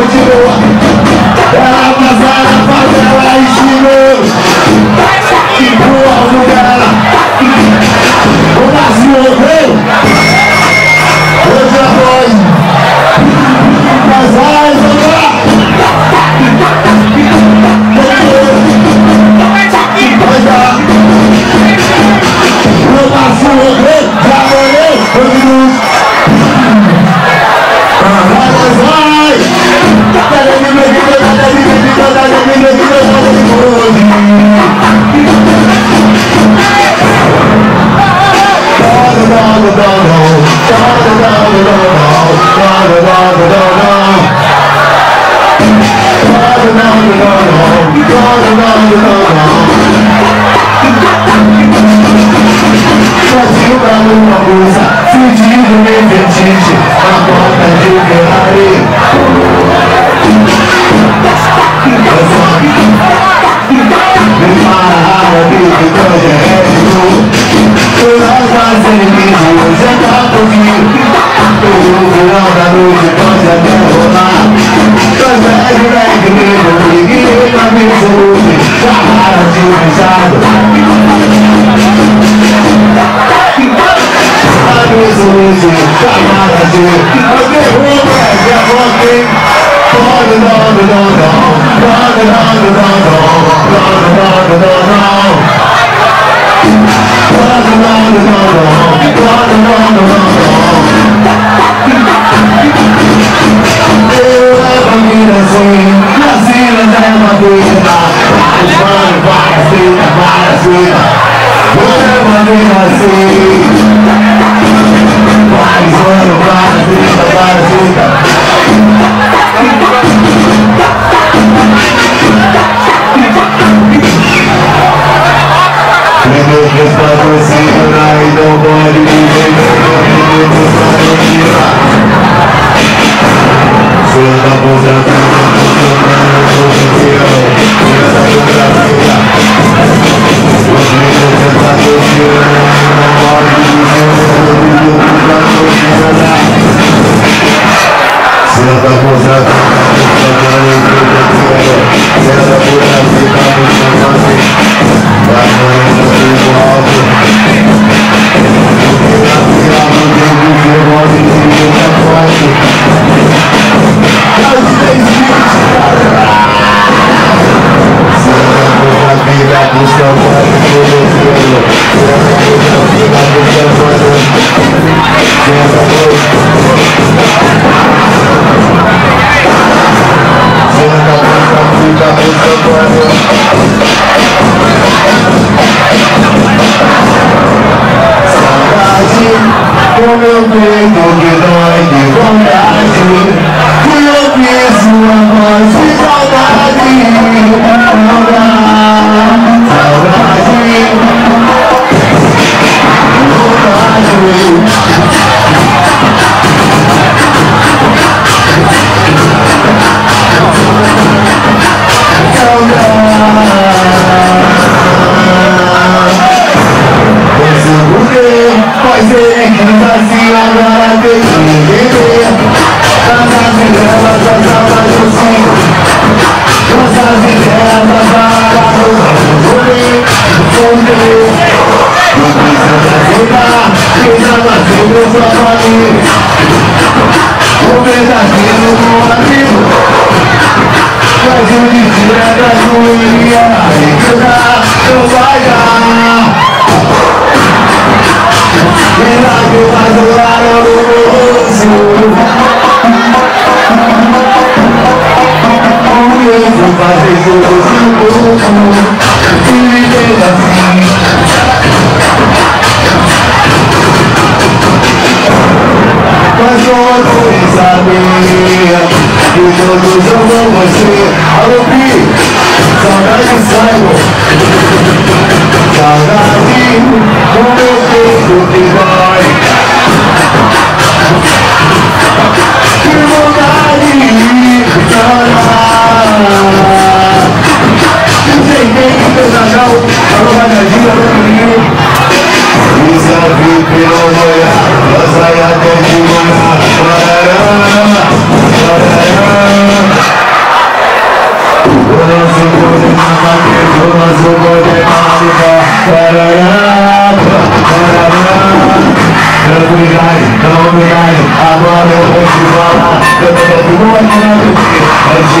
continua. Ela vazada, faz ela e girou. Que boa o lugar. O Brasil veio. Hoje é nós. Casais, Para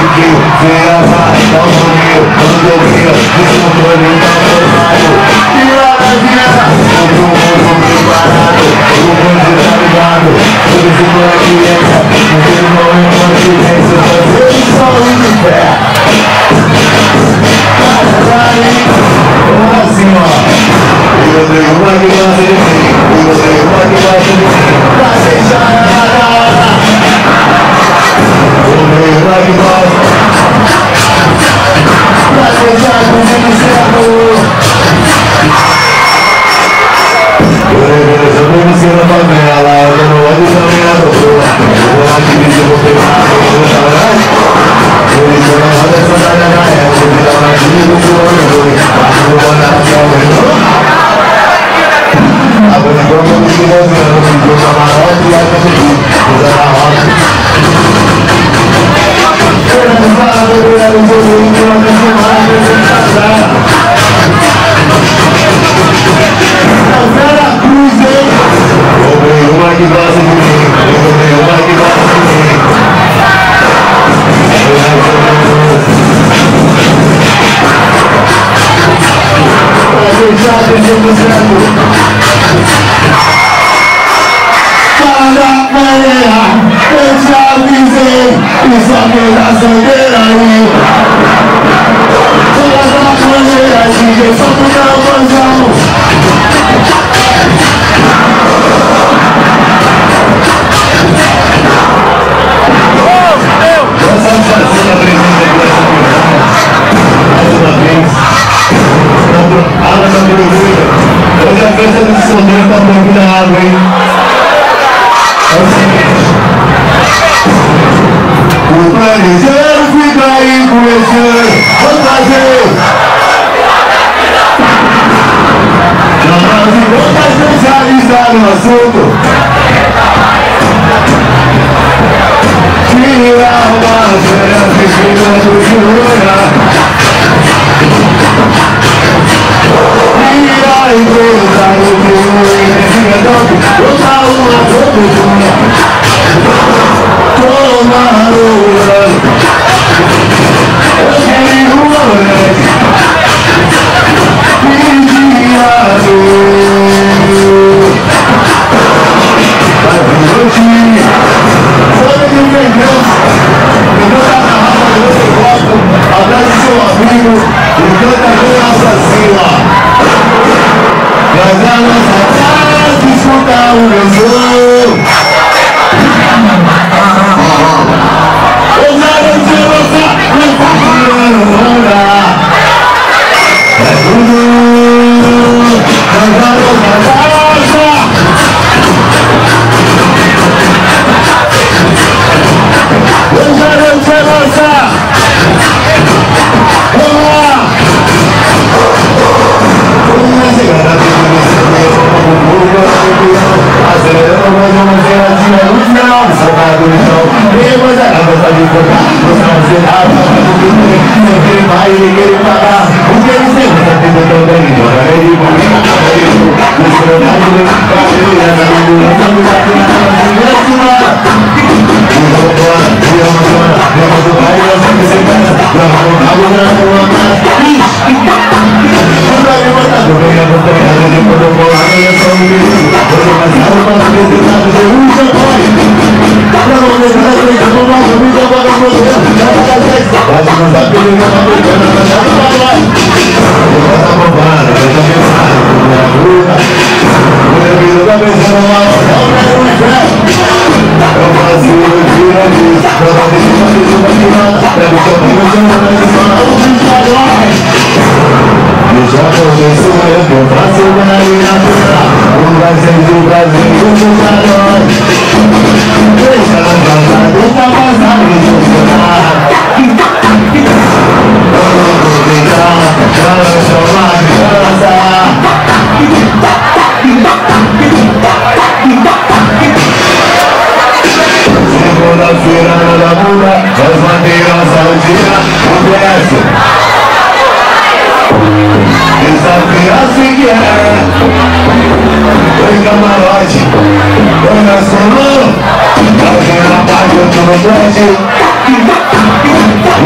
conseguiu ver a mais, não dormiu, não dormiu, descontrou e não foi fácil. Virada, todo mundo preparado, todo mundo tá ligado, todo mundo é criança, não tem mal em continência, mas eu só ligo em pé. Como assim, ó? Eu dei uma que passa de mim, eu dei uma que passa de mim, pra fechar I'm